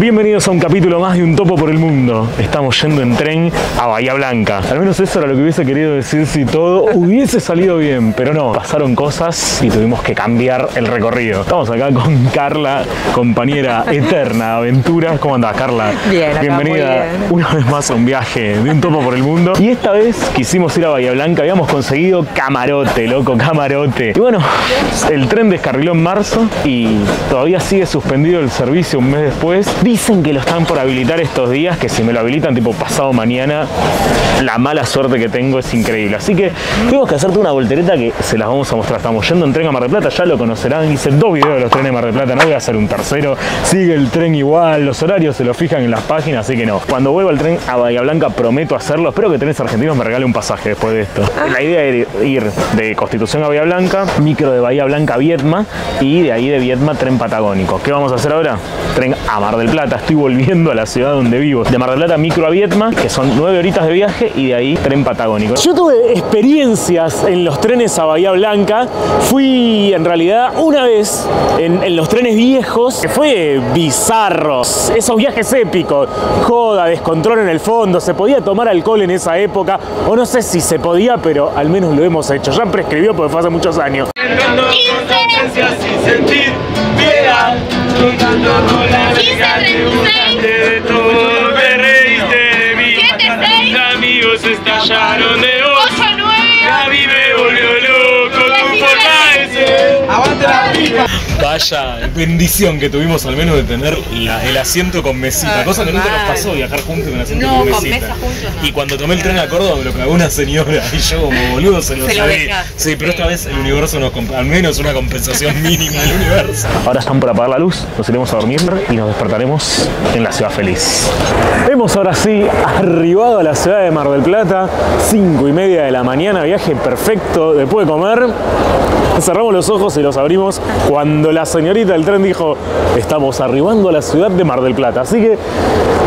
Bienvenidos a un capítulo más de Un Topo por el Mundo. Estamos yendo en tren a Bahía Blanca. Al menos eso era lo que hubiese querido decir si todo hubiese salido bien, pero no. Pasaron cosas y tuvimos que cambiar el recorrido. Estamos acá con Carla, compañera eterna de aventuras. ¿Cómo andás, Carla? Bien, acá bienvenida muy bien. Una vez más a un viaje de Un Topo por el Mundo. Y esta vez quisimos ir a Bahía Blanca, habíamos conseguido camarote, loco, camarote. Y bueno, el tren descarriló en marzo y todavía sigue suspendido el servicio un mes después. Dicen que lo están por habilitar estos días, que si me lo habilitan tipo pasado mañana, la mala suerte que tengo es increíble. Así que tenemos que hacerte una voltereta que se las vamos a mostrar. Estamos yendo en tren a Mar del Plata, ya lo conocerán. Hice 2 videos de los trenes de Mar del Plata, no voy a hacer un tercero. Sigue el tren igual, los horarios se los fijan en las páginas, así que no. Cuando vuelva el tren a Bahía Blanca prometo hacerlo. Espero que Trenes Argentinos me regale un pasaje después de esto. La idea era ir de Constitución a Bahía Blanca, micro de Bahía Blanca a Viedma y de ahí de Viedma Tren Patagónico. ¿Qué vamos a hacer ahora? Tren a Mar del Plata. Estoy volviendo a la ciudad donde vivo. De Mar del Plata micro a Viedma, que son 9 horitas de viaje, y de ahí tren patagónico. Yo tuve experiencias en los trenes a Bahía Blanca. Fui en realidad una vez en los trenes viejos, que fue bizarro. Esos viajes épicos, joda, descontrol en el fondo. Se podía tomar alcohol en esa época, o no sé si se podía, pero al menos lo hemos hecho. Ya prescribió porque fue hace muchos años. Estallaron de voz, a mí me volvió loco, tu aguante la vida. Vaya bendición que tuvimos al menos de tener el asiento con mesita, cosa que nunca nos pasó, viajar juntos con el asiento con mesita. Con mesa juntos, no. Y cuando tomé el tren a Córdoba me lo cagó una señora y yo como boludo se lo sabí. Sí, pero esta vez el universo nos al menos una compensación mínima del universo. Ahora están por apagar la luz, nos iremos a dormir y nos despertaremos en la ciudad feliz. Hemos ahora sí arribado a la ciudad de Mar del Plata, 5:30 de la mañana, viaje perfecto, después de comer cerramos los ojos y los abrimos cuando la señorita del tren dijo: estamos arribando a la ciudad de Mar del Plata. Así que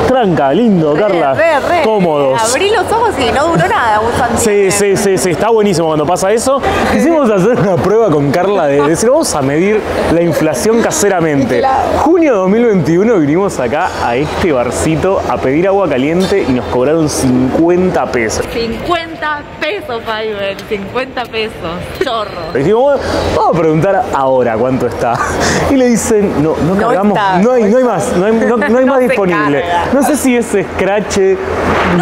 tranca, lindo, Carla, cómodos. Abrí los ojos y no duró nada. Sí, está buenísimo cuando pasa eso. Quisimos hacer una prueba con Carla de decir, vamos a medir la inflación caseramente. Claro. Junio de 2021 vinimos acá a este barcito a pedir agua caliente y nos cobraron 50 pesos. 50 pesos, Fiber, 50 pesos, chorro. Y dijimos, vamos a preguntar ahora cuánto está. Y le dicen, no cargamos, no hay más disponible. No sé si es escrache,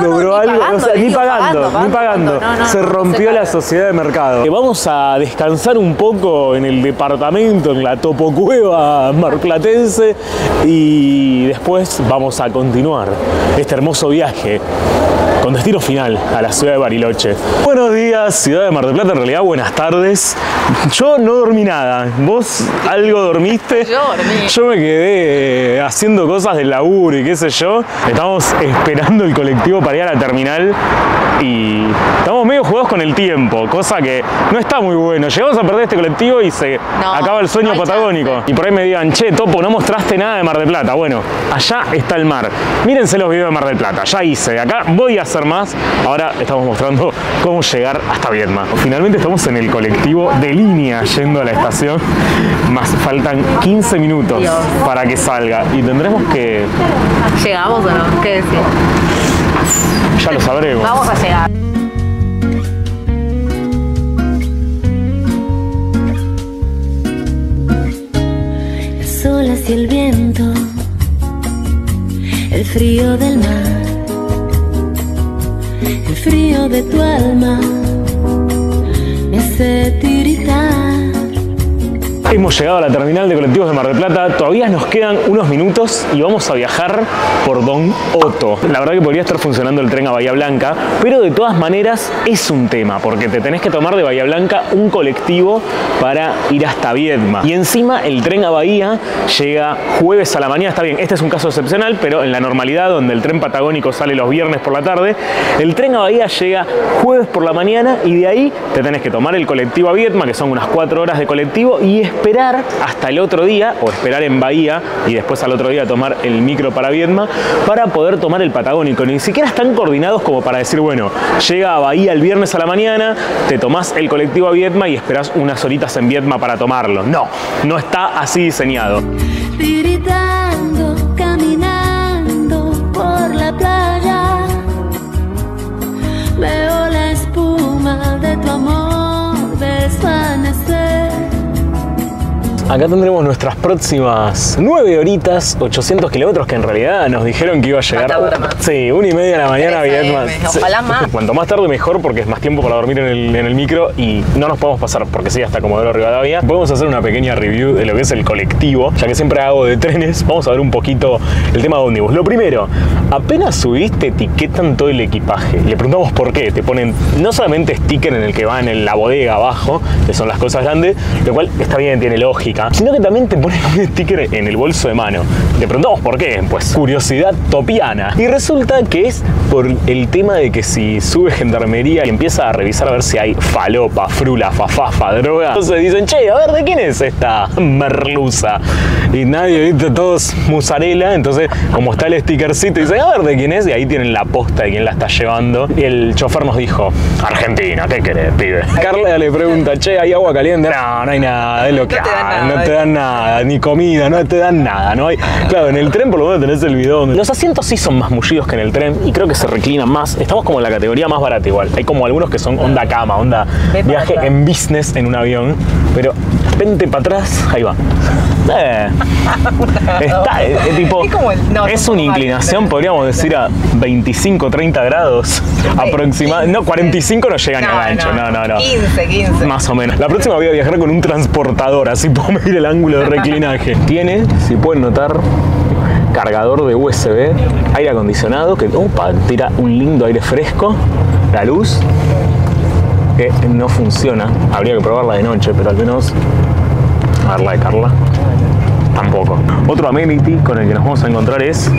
logró algo, ni pagando. Se rompió la sociedad de mercado. Vamos a descansar un poco en el departamento, en la topocueva marplatense, y después vamos a continuar este hermoso viaje con destino final a la ciudad de Bariloche. Buenos días, ciudad de Mar del Plata, en realidad buenas tardes. Yo no dormí nada, vos algo dormiste. Yo dormí. Yo me quedé haciendo cosas del laburo y qué sé yo. Estamos esperando el colectivo para ir a la terminal y estamos medio jugados con el tiempo, cosa que no está muy bueno. Llegamos a perder este colectivo y se acaba el sueño patagónico. Chance. Y por ahí me digan, che, Topo, no mostraste nada de Mar del Plata. Bueno, allá está el mar. Mírense los videos de Mar del Plata, ya hice. Acá voy a hacer más. Ahora estamos mostrando cómo llegar hasta Viedma. Finalmente estamos en el colectivo de línea yendo a la estación. Más faltan 15 minutos para que salga. Y tendremos que... ¿Llegamos o no? ¿Qué decir? Ya lo sabremos. Vamos a llegar. Las olas y el viento, el frío del mar, el frío de tu alma me hace tiritar. Hemos llegado a la terminal de colectivos de Mar del Plata, todavía nos quedan unos minutos y vamos a viajar por Don Otto. La verdad que podría estar funcionando el tren a Bahía Blanca, pero de todas maneras es un tema, porque te tenés que tomar de Bahía Blanca un colectivo para ir hasta Viedma. Y encima el tren a Bahía llega jueves a la mañana, está bien, este es un caso excepcional, pero en la normalidad, donde el tren patagónico sale los viernes por la tarde, el tren a Bahía llega jueves por la mañana y de ahí te tenés que tomar el colectivo a Viedma, que son unas 4 horas de colectivo, y esperar hasta el otro día, o esperar en Bahía y después al otro día tomar el micro para Viedma para poder tomar el patagónico. Ni siquiera están coordinados como para decir, bueno, llega a Bahía el viernes a la mañana, te tomás el colectivo a Viedma y esperás unas horitas en Viedma para tomarlo. No, no está así diseñado. Gritando, caminando. Acá tendremos nuestras próximas 9 horitas, 800 kilómetros, que en realidad nos dijeron que iba a llegar. Sí, 1:30 de la mañana a Viedma. Ojalá más. Cuanto más tarde mejor, porque es más tiempo para dormir en el micro y no nos podemos pasar, porque sí, hasta Comodoro Rivadavia. Podemos hacer una pequeña review de lo que es el colectivo, ya que siempre hago de trenes. Vamos a ver un poquito el tema de ómnibus. Lo primero, apenas subiste, etiquetan todo el equipaje. Le preguntamos por qué. Te ponen no solamente sticker en el que van en la bodega abajo, que son las cosas grandes, lo cual está bien, tiene lógica, sino que también te ponen un sticker en el bolso de mano. Le preguntamos por qué, pues curiosidad topiana. Y resulta que es por el tema de que si sube gendarmería y empieza a revisar a ver si hay falopa, frula, fafafa, droga, entonces dicen, che, a ver, ¿de quién es esta merluza? Y nadie, viste, todos musarela, entonces como está el stickercito, dicen, a ver, ¿de quién es? Y ahí tienen la posta de quién la está llevando. Y el chofer nos dijo, Argentina, ¿qué querés, pibe? Carla le pregunta, che, ¿hay agua caliente? No, no hay nada, es lo que hay, no te dan nada, ni comida, no te dan nada, no hay. Claro, en el tren por lo menos tenés el bidón. Los asientos sí son más mullidos que en el tren y creo que se reclinan más. Estamos como en la categoría más barata igual. Hay como algunos que son onda cama, onda viaje en business en un avión, pero vente para atrás, ahí va. Está, tipo, es una inclinación, podríamos decir, a 25, 30 grados aproximadamente. No, 45 no llega ni a gancho, no. 15, 15. Más o menos. La próxima voy a viajar con un transportador, así puedo medir el ángulo de reclinaje. Tiene, si pueden notar, cargador de USB, aire acondicionado, que opa, tira un lindo aire fresco, la luz, que no funciona. Habría que probarla de noche, pero al menos, a ver la de Carla, tampoco. Otro amenity con el que nos vamos a encontrar es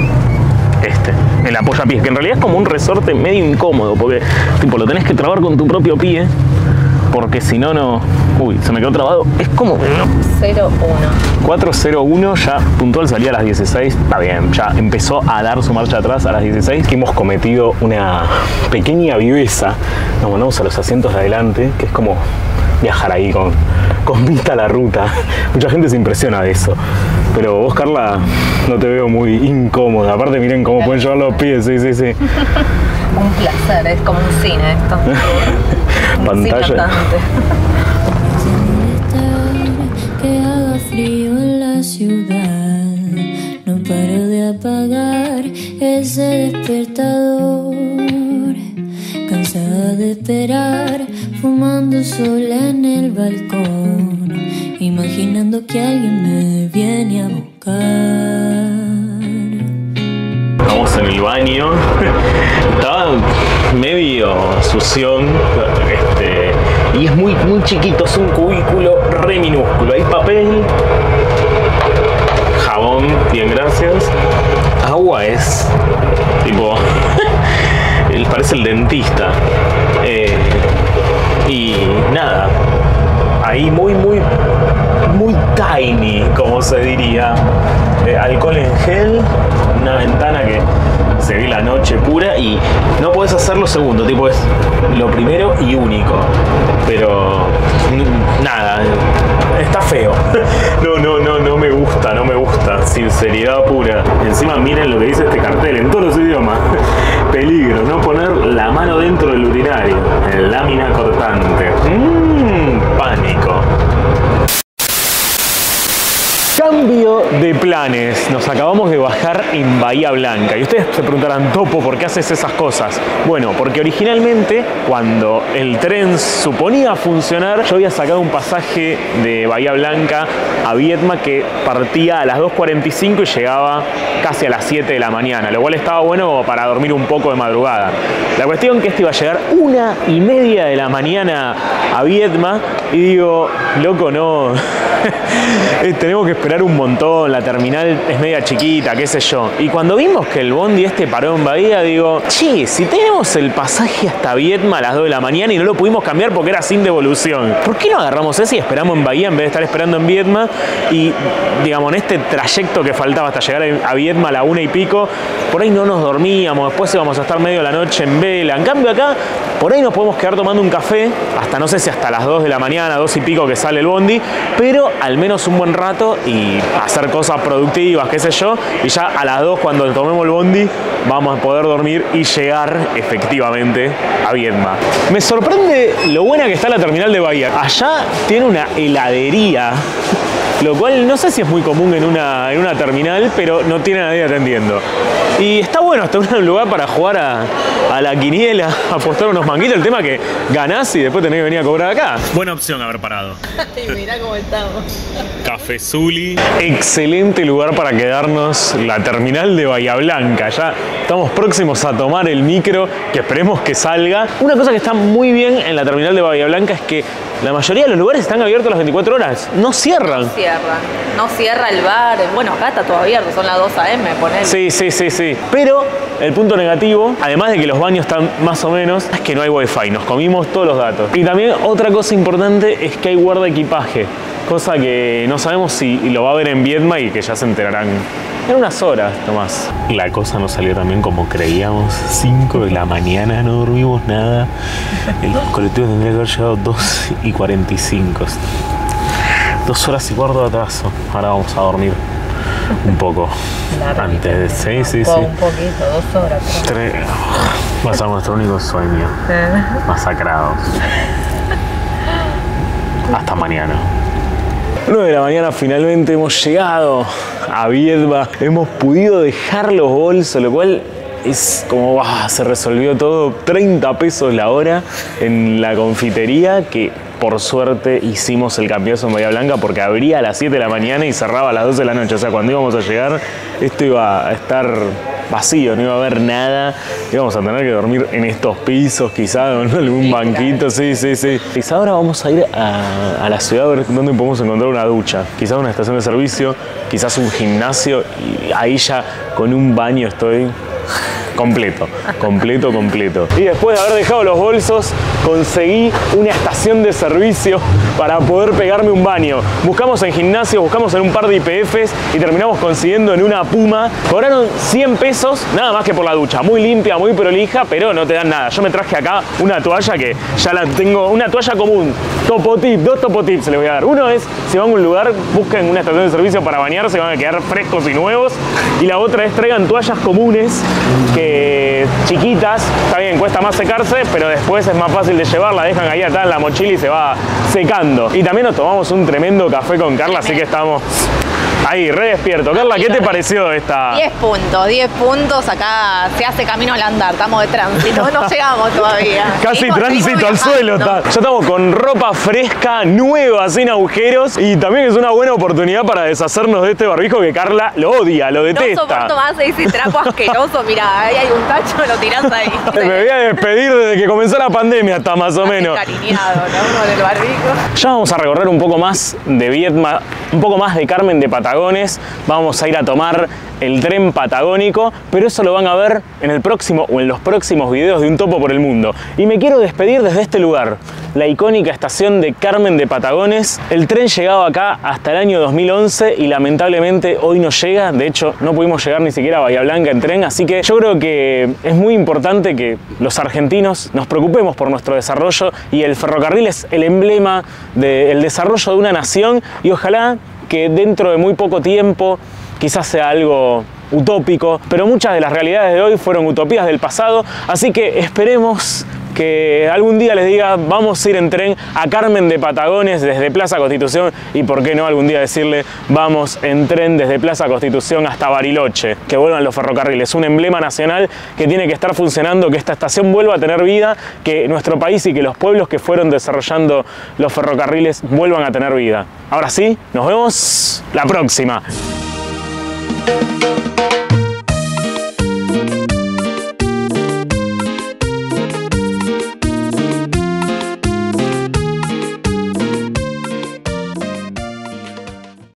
este, el apoyapiés, que en realidad es como un resorte medio incómodo, porque tipo, lo tenés que trabar con tu propio pie, porque si no, no... Uy, se me quedó trabado. Es como... 401. 401, ya puntual salía a las 16. Está bien, ya empezó a dar su marcha atrás a las 16. Que hemos cometido una pequeña viveza. Nos mandamos a los asientos de adelante, que es como viajar ahí con vista a la ruta. Mucha gente se impresiona de eso. Pero vos, Carla, no te veo muy incómoda. Aparte, miren cómo pueden llevar los pies. Sí, sí, sí. Un placer, es como un cine esto. Pantalla. Que haga frío en la ciudad, no paro de apagar ese despertador. Cansada de esperar, fumando sola en el balcón, imaginando que alguien me viene a buscar. Estamos en el baño, estaba medio sución, y es muy chiquito, es un cubículo re minúsculo. Hay papel, jabón, bien gracias. Agua es tipo, parece el dentista. Y nada, ahí muy tiny, como se diría. Alcohol en gel, una ventana que se ve la noche pura y no podés hacer lo segundo, tipo es lo primero y único. Pero nada, está feo. No me gusta, sinceridad pura. Encima miren lo que dice este cartel en todos los idiomas. Peligro, no poner la mano dentro del urinario. Lámina cortante. Pánico. Cambio de planes. Nos acabamos de bajar en Bahía Blanca. Y ustedes se preguntarán, Topo, ¿por qué haces esas cosas? Bueno, porque originalmente, cuando el tren suponía funcionar, yo había sacado un pasaje de Bahía Blanca a Viedma que partía a las 2:45 y llegaba casi a las 7 de la mañana, lo cual estaba bueno para dormir un poco de madrugada. La cuestión que este iba a llegar 1:30 de la mañana a Viedma y digo, loco, no... Tenemos que esperar un montón, la terminal es media chiquita, qué sé yo. Y cuando vimos que el bondi este paró en Bahía, digo, che, si tenemos el pasaje hasta Viedma a las 2 de la mañana y no lo pudimos cambiar porque era sin devolución, ¿por qué no agarramos ese y esperamos en Bahía en vez de estar esperando en Viedma? Y, digamos, en este trayecto que faltaba hasta llegar a Viedma a la 1:00 y pico, por ahí no nos dormíamos, después íbamos a estar medio de la noche en vela. En cambio acá, por ahí nos podemos quedar tomando un café hasta, no sé si hasta las 2 de la mañana, 2 y pico que sale el bondi, pero al menos un buen rato y hacer cosas productivas, qué sé yo, y ya a las 2 cuando tomemos el bondi vamos a poder dormir y llegar efectivamente a Viedma. Me sorprende lo buena que está la terminal de Bahía. Allá tiene una heladería lo cual no sé si es muy común en una terminal, pero no tiene a nadie atendiendo. Y está bueno, hasta un lugar para jugar a la quiniela, apostar unos manguitos, el tema que ganás y después tenés que venir a cobrar acá. Buena opción haber parado. Y mirá cómo estamos. Café Zuli. Excelente lugar para quedarnos, la terminal de Bahía Blanca. Ya estamos próximos a tomar el micro, que esperemos que salga. Una cosa que está muy bien en la terminal de Bahía Blanca es que la mayoría de los lugares están abiertos las 24 horas. No cierran. No cierra el bar. Bueno, acá está todo abierto, son las 2 a.m., ponele. Sí. Pero el punto negativo, además de que los baños están más o menos, es que no hay wifi. Nos comimos todos los datos. Y también otra cosa importante es que hay guarda equipaje. Cosa que no sabemos si lo va a haber en Viedma y que ya se enterarán en unas horas, Tomás. La cosa no salió tan bien como creíamos. 5 de la mañana, no dormimos nada. El colectivo tendría que haber llegado 2:45. 2 horas y cuarto de atraso. Ahora vamos a dormir un poco. Claro, antes de... Sí. Un poquito, 2 horas. 3. Va a ser nuestro único sueño. Masacrados. Hasta mañana. 9 de la mañana finalmente hemos llegado a Viedma. Hemos podido dejar los bolsos, lo cual es como se resolvió todo. 30 pesos la hora en la confitería, que por suerte hicimos el cambiazo en Bahía Blanca porque abría a las 7 de la mañana y cerraba a las 12 de la noche. O sea, cuando íbamos a llegar esto iba a estar vacío, no iba a haber nada. Íbamos a tener que dormir en estos pisos, quizá, en algún banquito. Sí. Quizá ahora vamos a ir a la ciudad a ver dónde podemos encontrar una ducha. Quizás una estación de servicio, quizás un gimnasio. Y ahí ya con un baño estoy completo. Y después de haber dejado los bolsos, conseguí una estación de servicio para poder pegarme un baño. Buscamos en gimnasio, buscamos en un par de IPFs y terminamos consiguiendo en una Puma. Cobraron 100 pesos, nada más que por la ducha. Muy limpia, muy prolija, pero no te dan nada. Yo me traje acá una toalla que ya la tengo, una toalla común. Topotip, 2 topotips les voy a dar. Uno es, si van a un lugar, busquen una estación de servicio para bañarse, van a quedar frescos y nuevos. Y la otra es, traigan toallas comunes, que chiquitas, está bien, cuesta más secarse, pero después es más fácil de llevar, la dejan ahí atrás en la mochila y se va secando. Y también nos tomamos un tremendo café con Carla, así que estamos ahí, re despierto. Carla, ¿qué te pareció esta...? 10 puntos, acá se hace camino al andar, estamos de tránsito, no llegamos todavía. Casi tránsito al suelo. Ya estamos con ropa fresca, nueva, sin agujeros, y también es una buena oportunidad para deshacernos de este barbijo que Carla lo odia, lo detesta. No soporto más ese trapo asqueroso, mirá, ahí hay un tacho, lo tirás ahí. Me voy a despedir desde que comenzó la pandemia hasta más o menos. Encariñado, ¿no? Con el barbijo. Ya vamos a recorrer un poco más de Viedma, un poco más de Carmen de Patagones. Vamos a ir a tomar el tren patagónico, pero eso lo van a ver en el próximo o en los próximos videos de Un Topo por el Mundo. Y me quiero despedir desde este lugar, la icónica estación de Carmen de Patagones. El tren llegaba acá hasta el año 2011 y lamentablemente hoy no llega. De hecho, no pudimos llegar ni siquiera a Bahía Blanca en tren, así que yo creo que es muy importante que los argentinos nos preocupemos por nuestro desarrollo, y el ferrocarril es el emblema del desarrollo de una nación, y ojalá que dentro de muy poco tiempo quizás sea algo utópico, pero muchas de las realidades de hoy fueron utopías del pasado, así que esperemos que algún día les diga, vamos a ir en tren a Carmen de Patagones desde Plaza Constitución, y por qué no algún día decirle, vamos en tren desde Plaza Constitución hasta Bariloche. Que vuelvan los ferrocarriles, un emblema nacional que tiene que estar funcionando, que esta estación vuelva a tener vida, que nuestro país y que los pueblos que fueron desarrollando los ferrocarriles vuelvan a tener vida. Ahora sí, nos vemos la próxima.